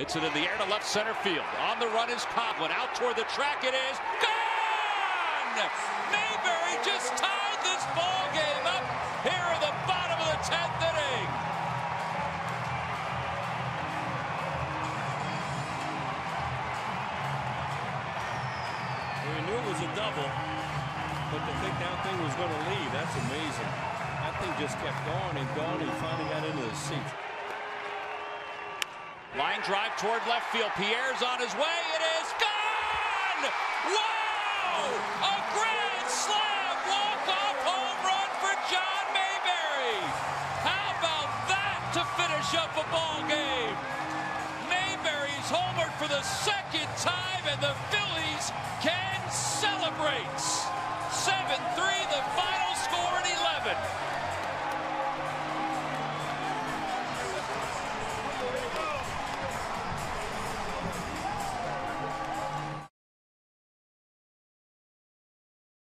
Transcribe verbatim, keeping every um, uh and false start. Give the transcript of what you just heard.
Hits it in the air to left center field. On the run is Coblin. Out toward the track it is. Gone! Mayberry just tied this ball game up here in the bottom of the tenth inning. We knew it was a double, but to think that thing was going to leave, that's amazing. That thing just kept going and going and finally got into the seat. Line drive toward left field. Pierre's on his way. It is gone! Wow! A grand slam walk-off home run for John Mayberry. How about that to finish up a ball game? Mayberry's homered for the second time, and the Phillies can celebrate. seven three, the final score at eleven.